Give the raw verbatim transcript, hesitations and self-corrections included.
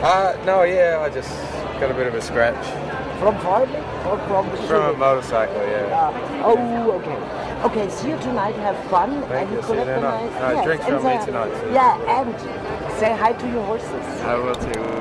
Uh, no, yeah, I just got a bit of a scratch. From driving or from the shooting? From a motorcycle, yeah. Uh, oh, okay. Okay, see you tonight, have fun. Thank and you, collect the nice... No, yes, drinks from me tonight. So. Yeah, and say hi to your horses. I will too.